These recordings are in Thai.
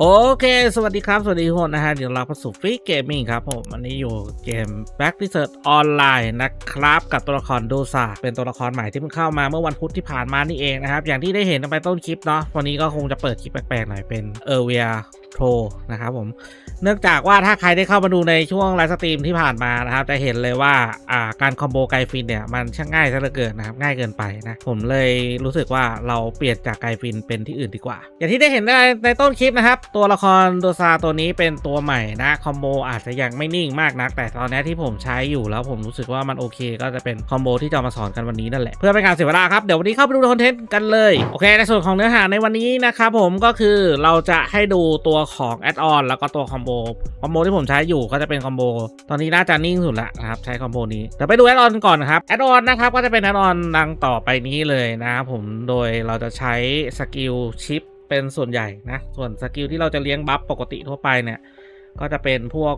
โอเคสวัสดีครับสวัสดีทุกคนนะฮะเดี๋ยวเราสู่ Fix Gaming ครับผมอันนี้อยู่เกม Black Desert Online นะครับกับตัวละคร Dusa เป็นตัวละครใหม่ที่เพิ่งเข้ามาเมื่อวันพุธที่ผ่านมานี่เองนะครับอย่างที่ได้เห็นไปต้นคลิปเนาะวันนี้ก็คงจะเปิดคลิปแปลกๆหน่อยเป็นเวียโทรนะครับผมเนื่องจากว่าถ้าใครได้เข้ามาดูในช่วงไลฟ์สตรีมที่ผ่านมานะครับจะเห็นเลยว่าการคอมโบไกฟินเนี่ยมันช่างง่ายซะเหลือเกินนะครับง่ายเกินไปนะผมเลยรู้สึกว่าเราเปลี่ยนจากไกฟินเป็นที่อื่นดีกว่าอย่างที่ได้เห็นในต้นคลิปนะครับตัวละครดูซาตัวนี้เป็นตัวใหม่นะคอมโบอาจจะยังไม่นิ่งมากนักแต่ตอนนี้ที่ผมใช้อยู่แล้วผมรู้สึกว่ามันโอเคก็จะเป็นคอมโบที่จะมาสอนกันวันนี้นั่นแหละเพื่อเป็นการเสียเวลาครับเดี๋ยววันนี้เข้าไปดูคอนเทนต์กันเลยโอเคในส่วนของเนื้อหาในวันนี้นะครับผมก็คือเราจะให้ดูตัวของแอดออนแล้วก็ตัวคอมโบที่ผมใช้อยู่ก็จะเป็นคอมโบตอนนี้น่าจะนิ่งสุดละนะครับใช้คอมโบนี้เดี๋ยวไปดูแอดออนก่อนนะครับแอดออนนะครับก็จะเป็นแอดออนดังต่อไปนี้เลยนะครับผมโดยเราจะใช้สกิลชิปเป็นส่วนใหญ่นะส่วนสกิลที่เราจะเลี้ยงบัฟปกติทั่วไปเนี่ยก็จะเป็นพวก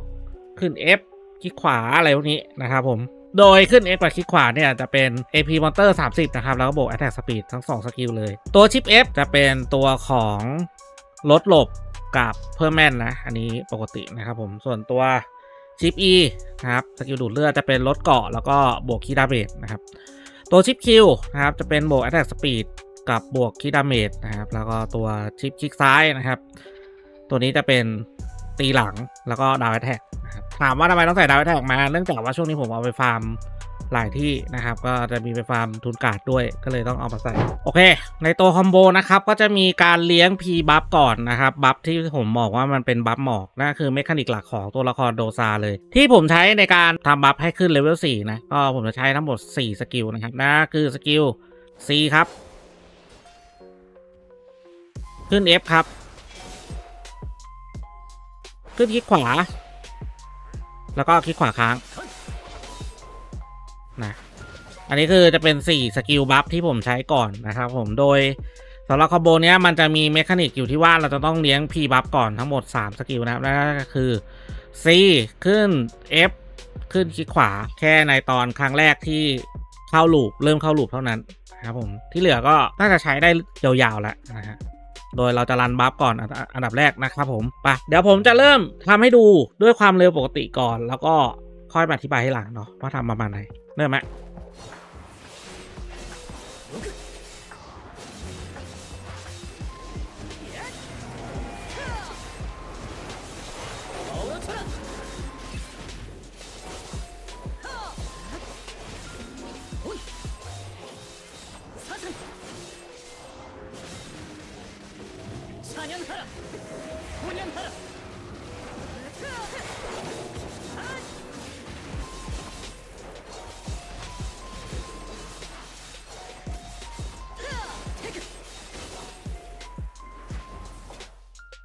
ขึ้น F คลิกขวาอะไรพวกนี้นะครับผมโดยขึ้น F กับคลิกขวาเนี่ยจะเป็น AP Monster 30นะครับแล้วก็บวก Attack Speed ทั้ง2สกิลเลยตัวชิป F จะเป็นตัวของลดหลบกับเพิ่มแม่นนะอันนี้ปกตินะครับผมส่วนตัวชิป E นะครับสกิลดูดเลือดจะเป็นลดเกาะแล้วก็บวกคีดาเมจนะครับตัวชิป Q นะครับจะเป็นบวก Attack Speedกับบวกคิดดาเมจนะครับแล้วก็ตัวชิปคลิกซ้ายนะครับตัวนี้จะเป็นตีหลังแล้วก็ดาวแท็กนะครับถามว่าทำไมต้องใส่ดาวแท็กมาเนื่องจากว่าช่วงนี้ผมเอาไปฟาร์มหลายที่นะครับก็จะมีไปฟาร์มทุนการ์ดด้วยก็เลยต้องเอามาใส่โอเคในตัวคอมโบนะครับก็จะมีการเลี้ยง P บัฟก่อนนะครับบัฟที่ผมบอกว่ามันเป็นบัฟหมอกนั่นคือเมคานิกหลักของตัวละครโดซาเลยที่ผมใช้ในการทำบัฟให้ขึ้นเลเวล4นะก็ผมจะใช้ทั้งหมด4สกิลนะครับนั่นคือสกิล C ครับขึ้น F ครับขึ้นคลิกขวาแล้วก็คลิกขวาค้างนะอันนี้คือจะเป็น4สกิลบัฟที่ผมใช้ก่อนนะครับผมโดยสำหรับคอมโบเนี้ยมันจะมีเมคานิกอยู่ที่ว่าเราจะต้องเลี้ยง P บัฟก่อนทั้งหมด3สกิลนะครับนั่นก็คือ C ขึ้น F ขึ้นคลิกขวาแค่ในตอนครั้งแรกที่เข้าลูปเริ่มเข้าลูปเท่านั้นนะครับผมที่เหลือก็น่าจะใช้ได้ยาวๆแล้วนะฮะโดยเราจะรันบัฟก่อนอันดับแรกนะครับผมไปเดี๋ยวผมจะเริ่มทำให้ดูด้วยความเร็วปกติก่อนแล้วก็ค่อยมาอธิบายให้หลังเนาะว่าทำประมาณไหนเริ่มไหม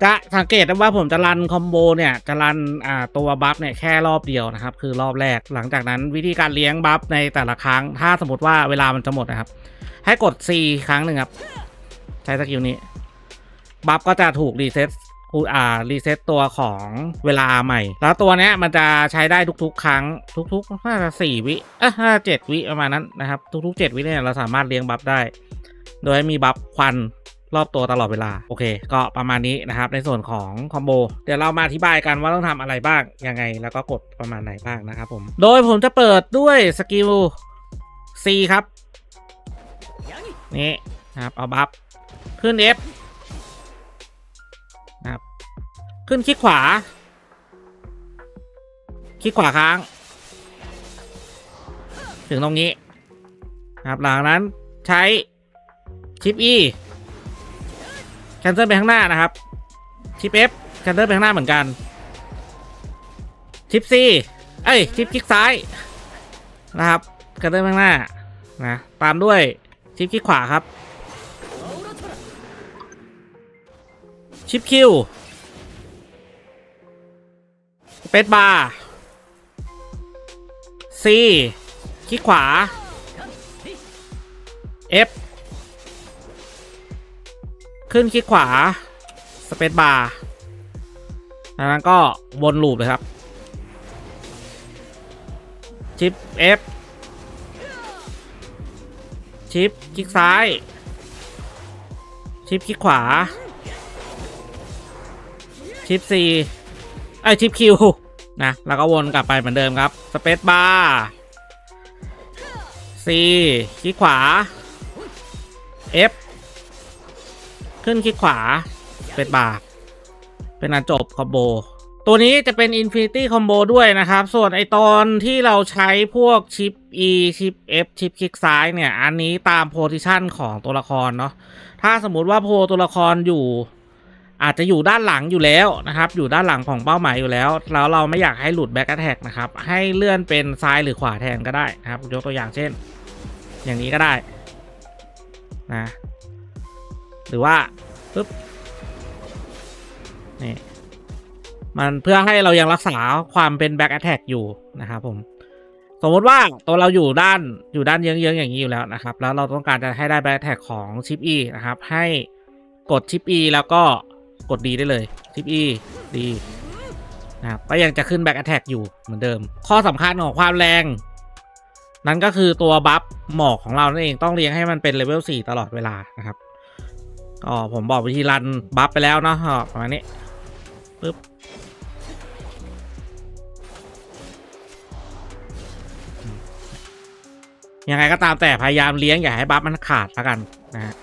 จะสังเกตได้ว่าผมจะรันคอมโบเนี่ยจะรันตัวบัฟเนี่ยแค่รอบเดียวนะครับคือรอบแรกหลังจากนั้นวิธีการเลี้ยงบัฟในแต่ละครั้งถ้าสมมติว่าเวลามันจะหมดนะครับให้กด C ครั้งหนึ่งครับใช้สกิลนี้บัฟก็จะถูกรีเซ็ตตัวของเวลาใหม่แล้วตัวเนี้ยมันจะใช้ได้ทุกๆครั้งทุกๆน่าจะ4 วิ7 วิประมาณนั้นนะครับทุกๆ7 วิเนี่ยเราสามารถเลี้ยงบัฟได้โดยมีบัฟควันรอบตัวตลอดเวลาโอเคก็ประมาณนี้นะครับในส่วนของคอมโบเดี๋ยวเรามาอธิบายกันว่าต้องทำอะไรบ้างยังไงแล้วก็กดประมาณไหนบ้างนะครับผมโดยผมจะเปิดด้วยสกิล C ครับนี่นะครับเอาบัฟขึ้น F นะครับขึ้นคลิกขวาค้างถึงตรงนี้นะครับหลังนั้นใช้ชิป Eแคนเซิลไปข้างหน้านะครับชิป F แคนเซิลไปข้างหน้าเหมือนกันชิป C เอ้ยชิปคลิกซ้ายนะครับแคนเซิลข้างหน้านะตามด้วยชิปคลิกขวาครับชิป Q สเปซบาร์ C คลิกขวา Fขึ้นคลิกขวาสเปซบาร์จากนั้นก็วนลูปเลยครับชิป F ชิปคลิกซ้ายชิปคลิกขวา ชิป C ไอชิป Q นะแล้วก็วนกลับไปเหมือนเดิมครับสเปซบาร์ C คลิกขวา F ขึ้นคลิกขวาสเปซบาร์เป็นอันจบคอมโบตัวนี้จะเป็น Infinity Combo ด้วยนะครับส่วนไอตอนที่เราใช้พวกชิป E ชิป F ชิปคลิกซ้ายเนี่ยอันนี้ตามโพซิชันของตัวละครเนาะถ้าสมมุติว่าโพตัวละครอยู่อาจจะอยู่ด้านหลังอยู่แล้วนะครับอยู่ด้านหลังของเป้าหมายอยู่แล้วแล้วเราไม่อยากให้หลุดแบ็กแอทแทกนะครับให้เลื่อนเป็นซ้ายหรือขวาแทนก็ได้นะครับยกตัวอย่างเช่นอย่างนี้ก็ได้นะหรือว่าปึ๊บนี่มันเพื่อให้เรายังรักษาความเป็นแบ็กแอทแทกอยู่นะครับผมสมมติว่าตัวเราอยู่ด้านเยื้องๆอย่างนี้อยู่แล้วนะครับแล้วเราต้องการจะให้ได้แบ็กแอทแทกของชิป E นะครับให้กดชิป E แล้วก็กด D ได้เลยชิป E D นะครับก็ยังจะขึ้นแบ็กแอทแทกอยู่เหมือนเดิมข้อสำคัญของความแรงนั้นก็คือตัวบัฟหมอกของเรานั่นเองต้องเลี้ยงให้มันเป็นเลเวล 4 ตลอดเวลานะครับอ๋อผมบอกวิธีรันบัฟไปแล้วเนาะประมาณนี้ปึ๊บยังไงก็ตามแต่พยายามเลี้ยงอย่าให้บัฟมันขาดแล้วกันนะฮะ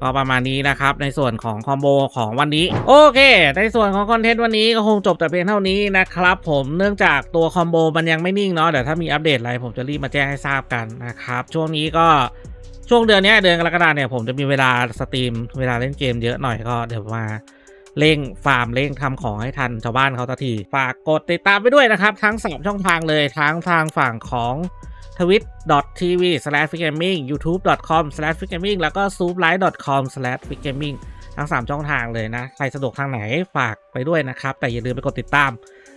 ก็ประมาณนี้นะครับในส่วนของคอมโบของวันนี้โอเคในส่วนของคอนเทนต์วันนี้ก็คงจบแต่เพียงเท่านี้นะครับผมเนื่องจากตัวคอมโบมันยังไม่นิ่งเนาะเดี๋ยวถ้ามีอัปเดตอะไรผมจะรีบมาแจ้งให้ทราบกันนะครับช่วงนี้ก็ช่วงเดือนนี้เดือนกรกฎาคมเนี่ยผมจะมีเวลาสตรีมเวลาเล่นเกมเยอะหน่อยก็เดี๋ยวมาเร่งฟาร์มเร่งทำของให้ทันชาวบ้านเขาสักทีฝากกดติดตามไปด้วยนะครับทั้ง3ช่องทางเลยทั้งทางฝั่งของtwitch.tv/fixgaming youtube.com/fixgaming แล้วก็ zoopline.com/fixgaming ทั้ง3ช่องทางเลยนะใครสะดวกทางไหนฝากไปด้วยนะครับแต่อย่าลืมไปกดติดตาม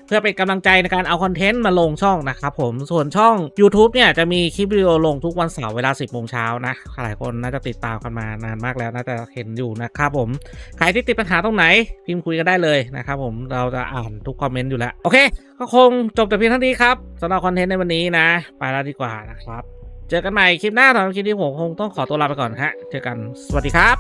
เพื่อเป็นกำลังใจในการเอาคอนเทนต์มาลงช่องนะครับผมส่วนช่อง YouTube เนี่ยจะมีคลิปวิดีโอลงทุกวันเสาร์เวลา 10 โมงเช้านะหลายคนน่าจะติดตามกันมานานมากแล้วน่าจะเห็นอยู่นะครับผมใครที่ติดปัญหาตรงไหนพิมพ์คุยกันได้เลยนะครับผมเราจะอ่านทุกคอมเมนต์อยู่แล้วโอเคก็คงจบแต่เพียงเท่านี้ครับสำหรับคอนเทนต์ในวันนี้นะไปแล้วดีกว่านะครับเจอกันใหม่คลิปหน้าตอนคลิปนี้ผมคงต้องขอตัวลาไปก่อนฮะเจอกันสวัสดีครับ